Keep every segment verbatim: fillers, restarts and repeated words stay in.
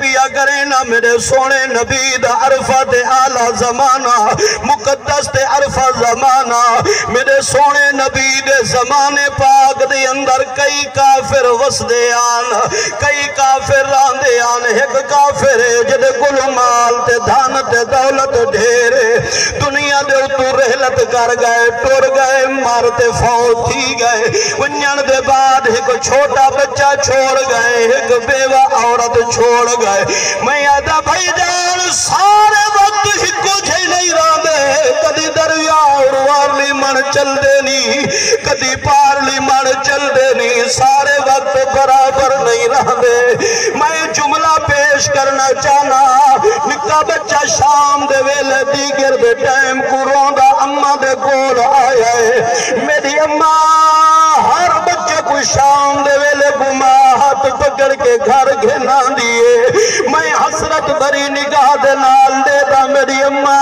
पिया करे ना मेरे सोने नबी दा अरफा ते आला जमाना, मुकद्दस ते अरफा जमाना। मेरे सोने नबी दे जमाने पाक दे अंदर कई काफिर वसदे आन, कई काफिर रांदे आन। एक काफिर है जिदे कोल माल ते धन ते दौलत ढेर, दुनिया दे उतों रहलत कर गए, टुर गए, मार ते फौत थी गए। वंजण दे बाद एक छोटा बच्चा छोड़ गए, एक बेवा औरत छोड़ गए। मैं आदा भाई जान सारे वक्त ही नहीं रहे, कदी दरिया और वारली मन चलते नहीं, कदी पारली मन चलते नहीं, सारे वक्त बराबर नहीं रहे। मैं जुमला पेश करना चाहना, निका बच्चा शाम दे वेले दीगर दे टाइम को रोंदा अम्मा दे कोल आया है। मेरी अम्मा हर बच्चे को शाम दे वेले घुमा हाथ पकड़ के घर घेना दिए। मैं हसरत भरी निगाह दे नाल देता, मेरी अम्मा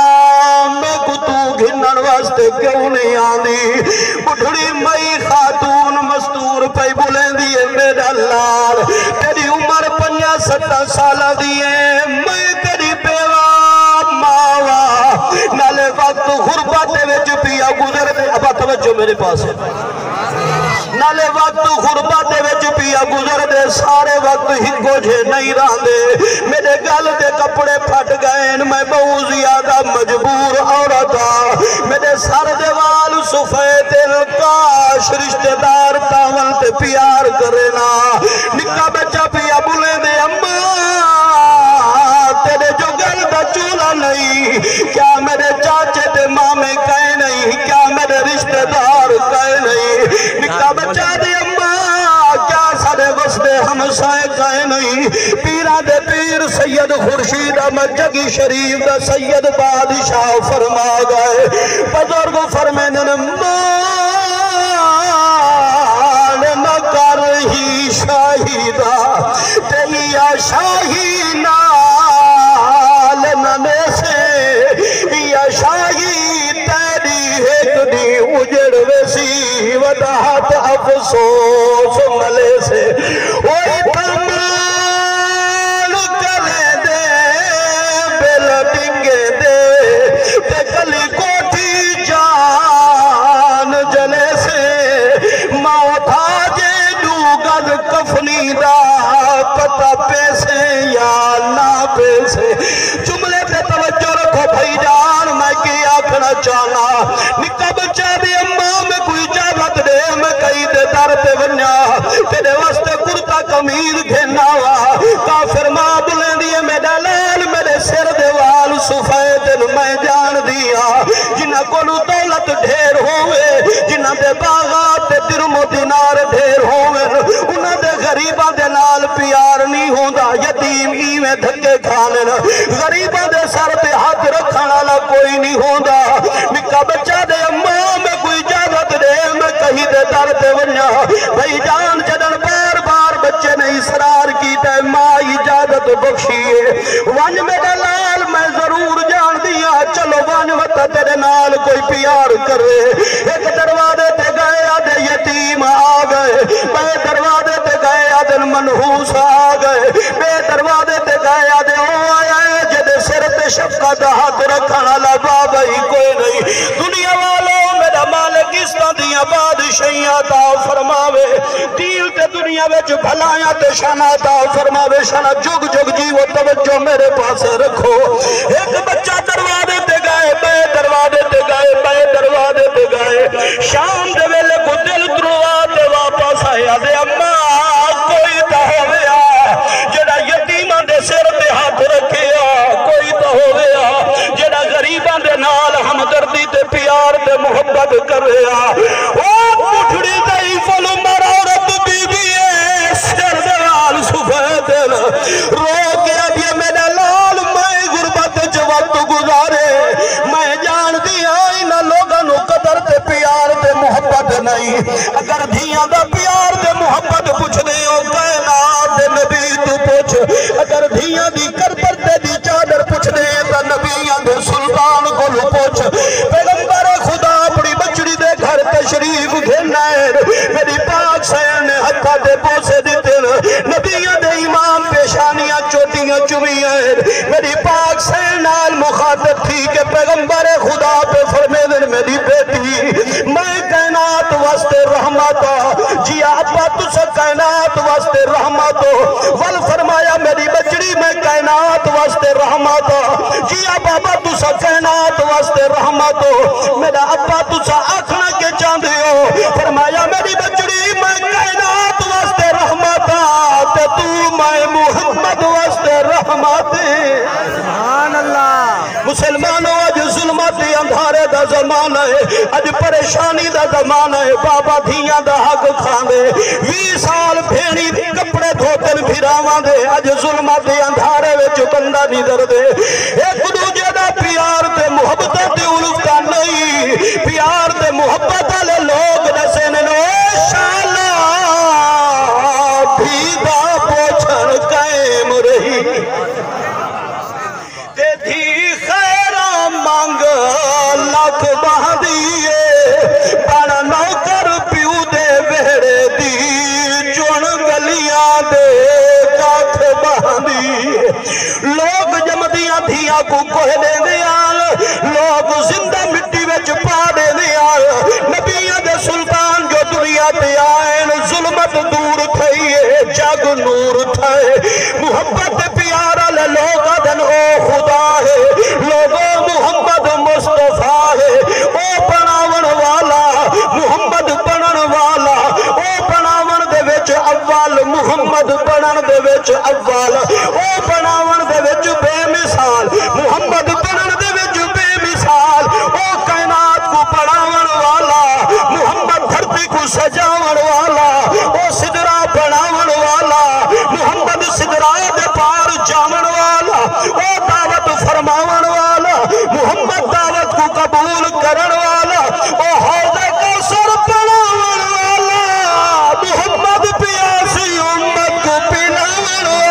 मैं को तू घिनण वास्ते क्यों नहीं आंदी। बुढ़ड़ी मई खातून मस्तूर पे बुलेंदी है, मेरा लाल तेरी उम्र पंजा सत्ता साल दी है, मैं तेरी बेवा मावा नाले वक्त गुरबत विच पिया गुजरदे। अब तवज्जो मेरे पास नाले वक्त गुरबत विच पिया गुजरदे, सारे वक्त हिको जे नहीं रहंदे। मेरे गल दे कपड़े फट गए, मैं बहुत ज्यादा मजबूर औरत हां। मेरे सर दे वाल सफेद, काश रिश्तेदार तावल ते प्यार करे ना। निक्का बच्चा पिया बुले दे अम्मा तेरे जो गल दा चूल्हा नहीं, क्या मेरे चाचे ते मामे कहे नहीं, क्या मेरे रिश्तेदार कहे नहीं। निक्का बच्चा दे अम्मा क्या सारे वसदे हमसाए कहे नहीं। पीरा दे पीर सैयद खुर्शीद अहमद जगी शरीफ दा सैयद बादशाह फरमा गए। बुजुर्ग फरमाने मान न कर ही शाहिदा तेरी या शाही नाल नमे से या शाही तेरी एक दी उजड़ वैसी वदाहत अफसोस मले से। ओए तमाल करे दे बिल टिंगे दे ते गली कोठी जान जले से। मौत आजे दूगद कफनी दा पता पैसे या ना पैसे। जुमले पे तवज्जो रखो भाई जान, मैं की आखना चाहना। निका बच्चा दे अम्मा में कोई इजाजत दे, मैं कई दे दर पे बन्या तेरे वास्ते कुर्ता कमीज घेना वा। काफिर मां बुलेंदी है मेरा लाल, मेरे सिर दे वाल सफेद मैं जान दिया। जिन्हां कोल दौलत ढेर होवे, जिन्हां दे बागात ते दिरमो दिनार ढेर होवे, उन्हां दे गरीबां दे नाल प्यार नहीं होंदा। यतीम इवें धक्के खाने, गरीबां दे सर ते हाथ रखण वाला कोई नहीं होंदा। निक्का बच्चा दे अम्मा में कोई इजाजत दे, मैं कहीं दे दर ते वन्ना। भाई जान जदन बार बार बच्चे ने इसरार किया, मां इजाजत बख्शिए। वन मेरा लाल मैं जरूर जान दिया, चलो वन वता तेरे नाल कोई प्यार करे। एक दरवाजे ते गए आधे यतीम आ गए, बे दरवाजे ते गए आधे मनहूस आ गए, बे दरवाजे ते गए आधे ओ आया जेदे सिर ते शफका दा हाथ रखण वाला बाबा ही कोई नहीं। दुनिया वालों मेरा मालिक इस दियां बादशाहियां दा फरमावे, दिल ते दुनिया विच भलाया ते शना दा फरमावे। शना जुग जुग जीवो। तवज्जो मेरे पास रखो। एक बच्चा दरवाजे ते गए, बे दरवाजे ते गए, बे दरवाजे ते गए। शाम दे वेले को दिल द्रुआ ते वापस आया दे अम्मा कोई ता होवे जेड़ा यतीमां दे सिर ते हाथ रखे, कोई ता होवे जेड़ा गरीबां दे नाल हमदर्दी ते प्यार ते मोहब्बत करे। ओ कुठड़ी दई फल उमर औरत बीबी ए सिर दे वाल सफेद रो के आखिया मेरा लाल मैं गुरबत च वक्त गुजारे। मैं जानदी हां इन्हां लोगां नू कदर ते प्यार ते मोहब्बत नहीं। अगर धीआं दा प्यार ते मोहब्बत पुछदे हो कायनात दे नबी तू पुछ, अगर धीआं दी करबत दी चादर पुछदे तां नबियां दे सुल्तान कोल पुछ। पैगंबर खुदा अपनी बचड़ी दे घर तशरीफ घेना है, मेरी पाक सैन ने हत्था दे पोसे दिते, नबियां दे इमाम पेशानियां चोटियां चुमी है। मेरी पाक से नाल मुखातब थी के पैगम्बर खुदा पे फरमाइश मेरी बेटी मैं कायनात वास्ते रहमत जी आपा तुस कायनात वास्ते रहमत वल फरमाया मेरी बचड़ी मैं कायनात वास्ते रहमत जी बाबा तुस कायनात वास्ते रहमत मेरा आपा तुस आखना के चाहते हो फरमाया मेरी बचड़ी मैं कायनात वास्ते रहमत ते तू मैं मुहम्मद वास्ते रहमत। सुभान अल्लाह। मुसलमानों अज जुल्मत अंधारे दा ज़माना है, अज परेशानी दा ज़माना है। बाबा धीयां दा हक खांदे बीस साल फेणी कपड़े धोतन फिरावांदे अज जुल्मत अंधारे विच बंदा नहीं दरदे। एक दूजे दा प्यार ते मुहब्बत ते उल्फा नहीं, प्यार ते मुहब्बत वाले लोग दसे ने लोग जमदिया धिया को कोह दे लोग जिंदा मिट्टी विच पा दे नबिया दे सुल्तान जो दुनिया पे आए जुल्मत दूर थई है जग नूर थे। मुहब्बत प्यार वाले लोग अदन ओ खुदा है लोगो मुहम्मद मुस्तफा है। ओ बनावन वाला मुहम्मद बनन वाला ओ बनावन दे विच अव्वल मुहम्मद बनन दे विच अव्वल ओ बनावन दे विच बेमिसाल मुहम्मद बनन दे विच बेमिसाल ओ कायनात को बनावन वाला मुहम्मद धरती को सजावन वाला ओ सिदरा बनावन वाला मुहम्मद सिदरा दे पार जावन वाला ओ दावत फरमावन वाला मुहम्मद दावत को कबूल करन वाला ओ हौज़ कौसर बनावन वाला मुहम्मद प्यासी उम्मत को पिलावन वाला।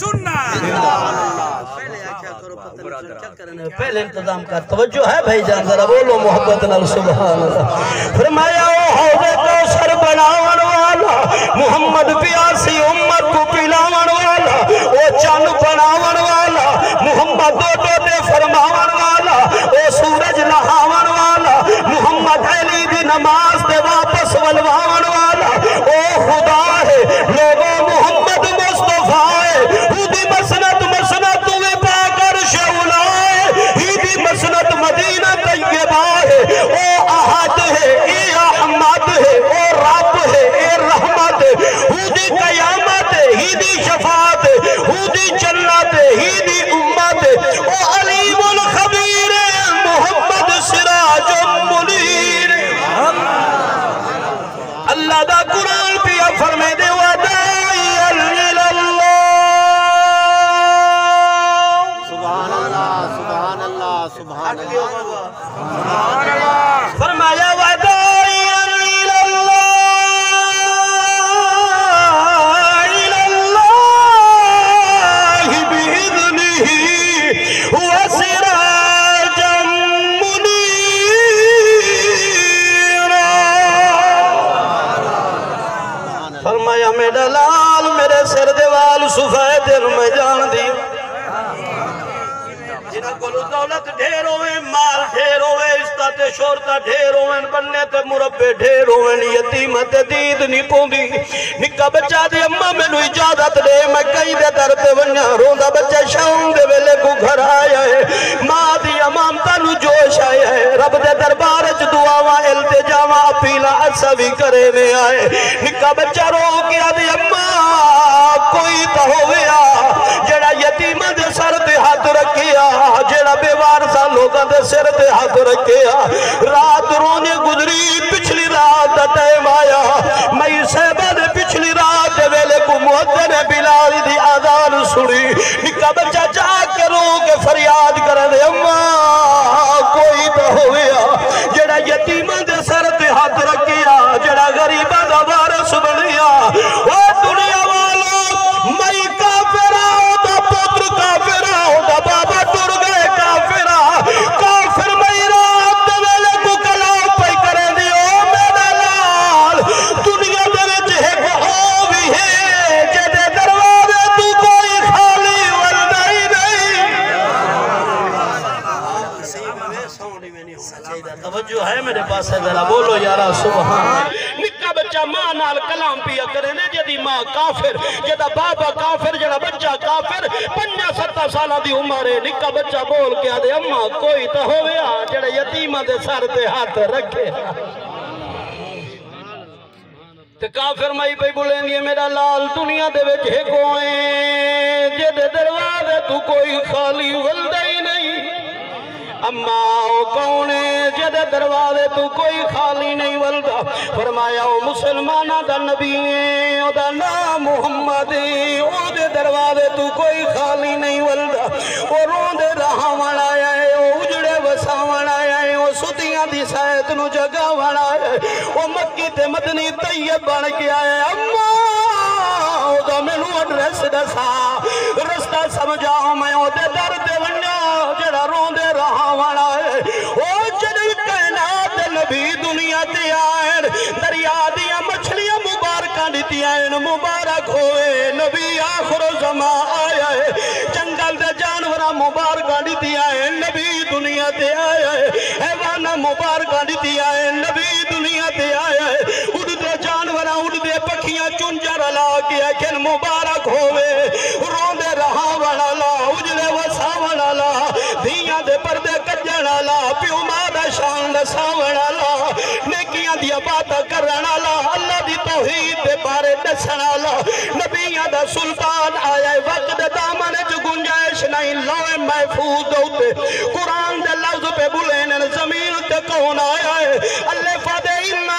सुभान अल्लाह। पहले इंतजाम का तवज्जो है भाई जान जरा बोलो मोहब्बत नाल सुभान अल्लाह। फरमाया ओ हौज़े कौसर बनावन वाला मुहम्मद प्यासी उम्मत को पिलावन वाला ओ चन बनावन वाला मुहम्मद दो दे फरमावन वाला ओ सूरज नहावन वाला मुहम्मद अली दी नमाज दे वापस वलवावन वाला ओ खुदा है लोगो मुहम्मद मुस्तफा है। उदी मसनत मसनत तुम्हें पाकर शौला मसनत मदीना तैयबा है ओ अहद है ए अहमद है ओ रब है ए रहमत है हुदी कयामत है हिदी शफात है हुदी जन्नत है हिदी उम्मत है ओ अलीमुल खबीर मोहम्मद सिराजुल मुनीर। अल्लाह दा कुरान पिया फरमाए दे फरमाया वदाई अल्लाह इल्लाह बिइज़्निही वसिराजम मुनीरा। फरमाया मेरा लाल मेरे सिर दे वाल सफेद मैं जान दी दौलत ढेर होवे माल ढेर होवे इज्जत शोहरत ढेर होवन बन्ने ते मुरब्बे ढेर होवन यतीम ते दीद नहीं पौंदी। निक्का बच्चा दी अम्मा मेनू इजाजत दे मैं कई दे दर ते वन्ना रोंदा बच्चा शाम दे वेले को घर आया है मां दी अमानता नु जोश आया है रब दे दरबार च दुआवा इल्तिजावा अपीला असा भी करे ने आए। निक्का बच्चा रो के आदे अम्मा कोई तो होवेया जेड़ा यतीम दे सर ते हाथ रखिया जेड़ा बेवारसा लोगों के सिर ते हाथ रखिया। रात रोने गुजरी पिछली रात का टाइम आया मई साहबा ने पिछली रात वेले को मुअज्जिन बिलाल दी आजान सुनी। निक्का बच्चा जाके रो के फरियाद करे दे अम्मा कोई तो होवेया जेड़ा यतीमां दे सर ते हाथ रखिया जेड़ा गरीबां दा वारिस बनिया। ओ दुनिया वालों मई काफिरा दा पुत्र काफिर से जरा बोलो यारा सुभान निक्का बच्चा मां नाल कलाम पिया करे ने जेदी मां काफिर जेदा बाबा काफिर जेदा बच्चा काफिर पचास सत्तर साल दी उम्र है निक्का बच्चा बोल के आदे अम्मा कोई तो होवे जेड़ा यतीमा दे सर ते हाथ रखे ते काफिर माई पे बोलेंदी मेरा लाल दुनिया दे विच एक होए जेदे दरवाजे तू कोई खाली वलदा ही नहीं अम्मा ओ कौन है जेदे दरवाजे तू कोई खाली नहीं वलदा फरमाया ओ मुसलमाना दा नबी है ओदा नाम मुहम्मद है ओदे दरवाजे तू कोई खाली नहीं वलदा ओ रोंदे रहावण आया है ओ उजड़े वसावण आया है ओ सुतियां दी सायत नु जगावण आया है ओ मक्की ते मदनी तैयब बन के आया है अम्मा ओदा मेनू एड्रेस दसा रास्ता समझाओ मैं ओदे दर ते वणा जेड़ा रोंदे मुबारक होए नबी आखिर जमा आया है जंगल दे जानवर मुबारक दी आए नबी दुनिया ते आया है हैवाना मुबारक दी आए नबी दुनिया ते आया है उड़ते जानवर उड़ते पखियां चुंजर ला के आखिर मुबारक होवे रोंदे रहावण आला उजले वसावण आला धीयां दे परदे कजण आला प्यो मां दा शान दसावण आला नेकियां दी बातां करण आला अल्लाह दी तौहीद बारे दसण आला नबियां दा सुल्तान आया वक्त दे दामन च गुंजाइश नहीं लौह महफूज दे उते कुरान दे लफ्ज पे बुलेन जमीन ते कौन आया है अल्लाह फदे इन्ना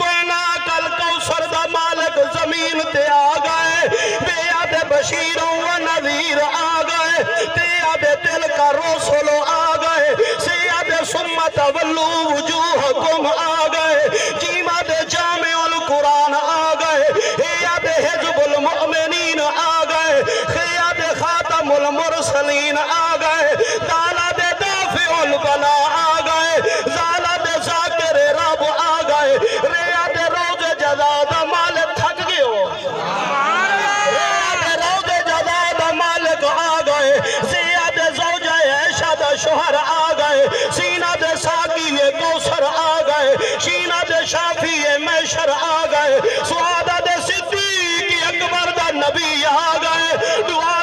तोना कल कौसर दा मालिक जमीन ते आ गए बेया दे बशीर व नजीर आ गए ते आबे दिल का रसूल आ गए से आबे सुम्मत वल्लू वजूहकुम आ गए जीमा दे जामे उल कुरान मुरसलीन आ गए ताला दे दाफिउल बला आ गए जाला दे जाकिर रब आ गए रिया दे रोज़े जज़ा दा मालिक थक गयो सुभान अल्लाह रिया दे रोज़े जज़ा दा मालिक आ गए जिया दे ज़ौजा ऐशा दा शोहर आ गए सीना दे साकी ये कौसर आ गए शीना दे शाफी ये मैशर आ गए सुहादा दे सिद्दीक अकबर दा नबी आ गए दुआ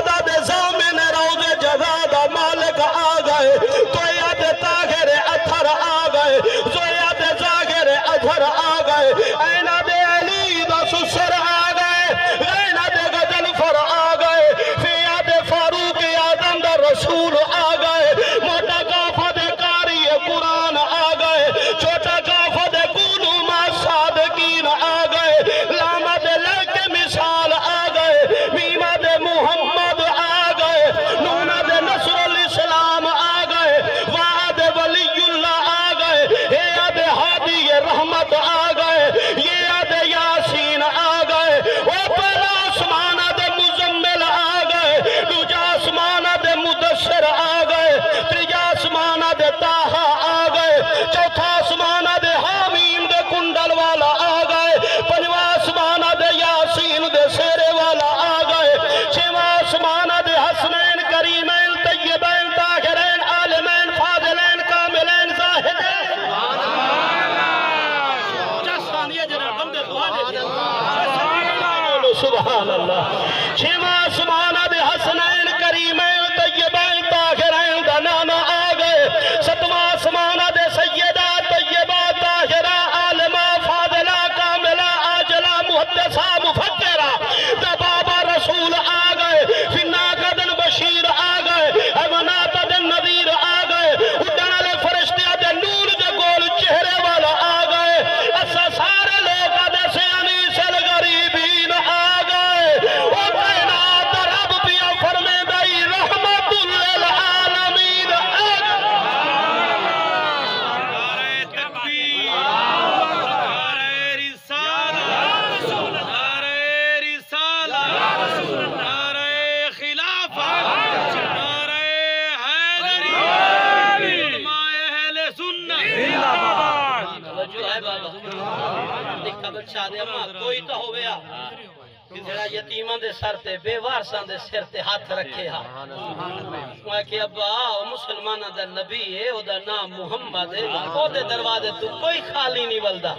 जड़ा यतीमां दे सर ते बेवारसां दे सिर ते हाथ रखे हा। मैं के अब्बा मुसलमाना दा नबी है, ओदा नाम मुहम्मद है, ओदे दरवाजे तू कोई खाली नहीं बलदा।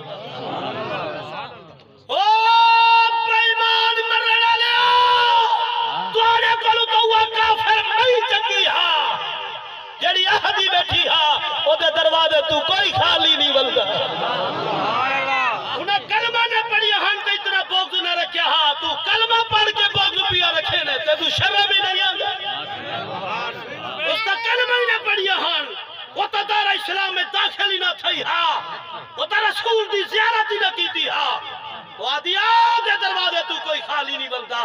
ओ बेईमान मरण वालेओ, तोड़े कोल तौआ काफिर नहीं चंगी हा, जड़ी अहदी बैठी हा, ओदे दरवाजे तू कोई खाली नहीं बलदा। सुभान अल्लाह, उना कलमा ने पढ़ी हन ते इतना बोझ न रखे हा, तू कलमा पढ़ के बोझ पिया रखे ने ते तू शर्म ही नहीं आंदा। उसका कलमा ही न पढ़ी हन, वो तो दारा इस्लाम में दाखिल ही ना थई हा, वो तो रसूल दी ज़ियारत ही ना कीती हा। वादिया दे दरवाजे तू कोई खाली नहीं बंदा।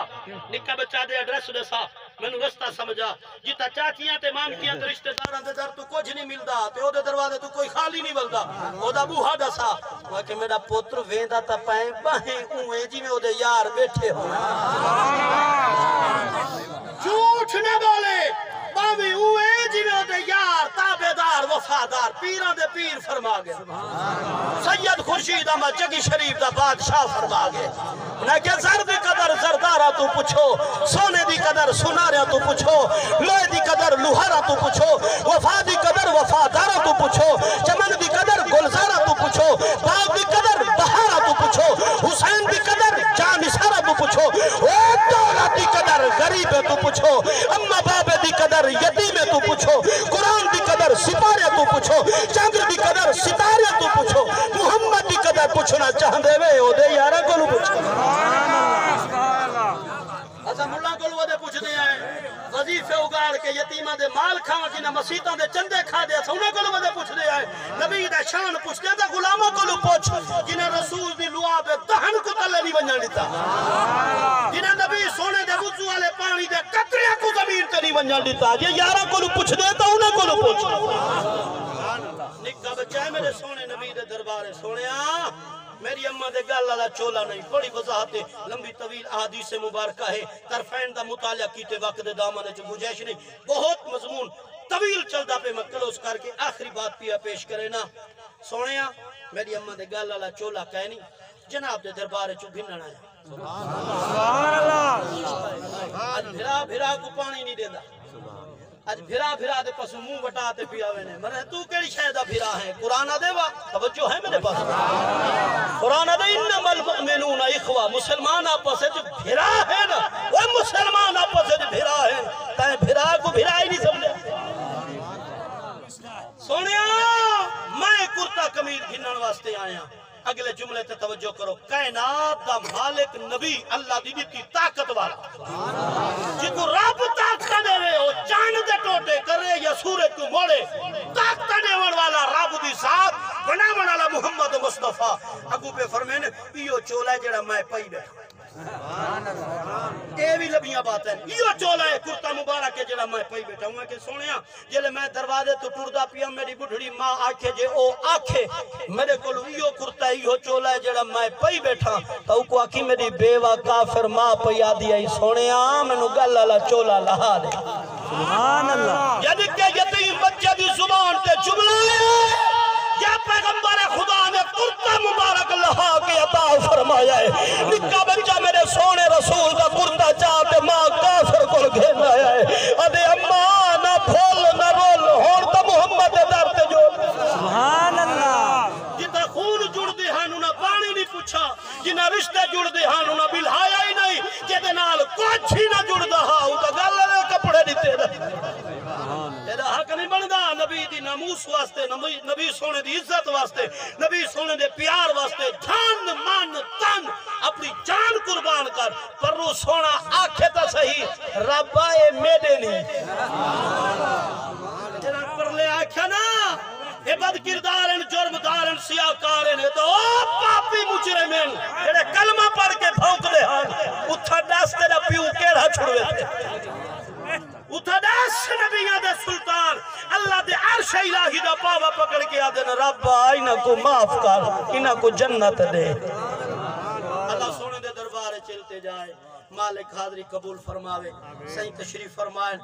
निक्का बच्चा दे एड्रेस दसा, मैनू रस्ता समझा। जिता चाचियां ते मामकियां ते रिश्तेदारां दे दर तू कुछ नहीं मिलदा ते ओदे दरवाजे तू कोई खाली नहीं बंदा। ओदा बूहा दसा। वा के मेरा पुत्र वेंदा ता पाए बाहे उए जिवें ओदे यार बैठे हो। सुभान अल्लाह, झूठ न बोले, बावे उए जिवें ओदे यार ताबेदार वफादार पीरां दे पीर फरमा गए। सैयद खुर्शीद अहमद जगी शरीफ दा बादशाह फरमा गए। ना के जर दी कदर जरदारा तू पूछो, सोने दी कदर सुनारा तू पूछो, लोहे दी कदर लुहारा तू पूछो, वफा दी कदर वफादारा तू पूछो, चमन दी कदर गुलजारा तू पूछो, बाग दी कदर बहारा तू पूछो, हुसैन दी कदर जानिसारा तू पूछो, ओ दौलत दी कदर गरीब तू पूछो, अम्मा बाबे दी कदर यतीम तू पूछो, कुरान दी कदर सितारे तू पूछो, चंद्र दी कदर सितारे तू पूछो, मुहम्मद दी कदर पूछना चाहंदे वे ओदे यारा कोल पूछो। सुभान अल्लाह, अच्छा मुल्ला कोल ओदे पूछदे आए वजीफे उगाड़ के यतीमा दे माल खावा कि ना मसीतां दे चंदे खा दे, सोने कोल ओदे पूछदे आए नबी दा शान पूछदे ता गुलामां कोल पूछ कि ना रसूल दी लुआब दहन को तले नहीं वंजण दिता। सुभान अल्लाह, कि ना नबी सोने दे वजू वाले पानी दे कतरे को जमीन ते नहीं वंजण दिता। जे यारा कोल पूछदे ता उना कोल पूछ। सुभान अल्लाह, निक्का बच्चा मेरे सोने नबी दे दरबारे सोनिया मेरी अम्मा दे गल वाला चोला नहीं। बड़ी वजाहत है, लंबी तवील अहादीस मुबारक है, तरफैन दा मुताला कीते वक्त दे दामन च गुंजाइश नहीं, बहुत मजमून तवील चलदा पे। मैं क्लोज करके आखिरी बात पिया पेश करे ना सोनिया मेरी अम्मा दे गल वाला चोला कहनी जनाब दे दरबार च भिन्नण आया। सुभान अल्लाह, सुभान अल्लाह, आज भिरा भिरा को पानी नहीं देंदा। आज भिरा भिरा दे पशु मुंह वटा ते पियावे ने। मरे तू केड़ी शै दा भिरा है? कुरान देवा तवज्जो है मेरे पास। कुरान दे इन्नमल मुमिनूना इखवा, मुसलमान आपस में भिरा है ना, ओ मुसलमान आपस में भिरा है, तै भिरा को भिरा ही नहीं समझे। सुनिया मैं कुर्ता कमीज घिनण वास्ते आया। अगले जुमले ते तवज्जो करो, कायनात दा मालिक नबी अल्लाह दी दित्ती ताकत वाला, जिको रब ताकत देवे ओ चांद दे टोटे करे या सूरज को मोड़े, ताकत देवन वाला रब दी जात बनावण वाला मुहम्मद मुस्तफा अगू पे फरमाने इयो चोला जेड़ा मैं पई बैठा। सुभान अल्लाह, ए भी लबियां बात है। इयो चोला है कुर्ता मुबारक है जेड़ा मैं पई बैठा हुआ के सोनिया जेले मैं दरवाजे तो टुरदा पिया मेरी बुढ़ड़ी मां आखे जे ओ आखे मेरे कोल इयो कुर्ता इहो चोला है जेड़ा मैं पई बैठा तो को आखी मेरी बेवा काफिर मां पया दी आई सोनिया मेनू गल वाला चोला लहा दे। सुभान अल्लाह, यदि के यतीम बच्चे दी जुबान ते जुमला है या पैगंबर खुदा ने कुर्ता मुबारक लहा के अता फरमाया है। निक्का बच्चा मेरे सोने रसूल दा कुर्ता चाहते मां काफिर को घेर आया है। अदे अम्मा ना फूल ना रोल होन तो मोहम्मद दे दर ते जो। सुभान अल्लाह, जिता खून जुड़दे हन ना पानी नहीं पूछा, जिना रिश्ते जुड़दे हन ना बिलहाया ही नहीं, जेदे नाल कुछ ही ना जुड़दा हा ओ ता गल ने कपड़े दिते दा। तेरा हक नहीं बनदा नबी दी नामूस वास्ते, नबी नबी सोने दी इज्जत वास्ते, नबी सोने दे प्यार वास्ते धन मन तन अपनी जान कुर्बान कर। पर रू सोना आखे तो सही रब्बा ए मेरे नहीं। तेरा परले आख्या ना ए बद किरदारन जुर्मदारन सियाकारन ए तो ओ पापी मुजरिमन जेड़े कलमा पढ़ के भौंकदे हन उठा दस तेरा पियो केड़ा छुड़वे ते उठा दस नबियां दे सुल्तान अल्लाह दे अर्श इलाही दा पावा पकड़ के आदे न रब्बा इना को माफ कर इना को जन्नत दे। अल्लाह सोने दे दरबार चलते जाए, मालिक हाजरी कबूल फरमावे, सही तशरीफ फरमाए।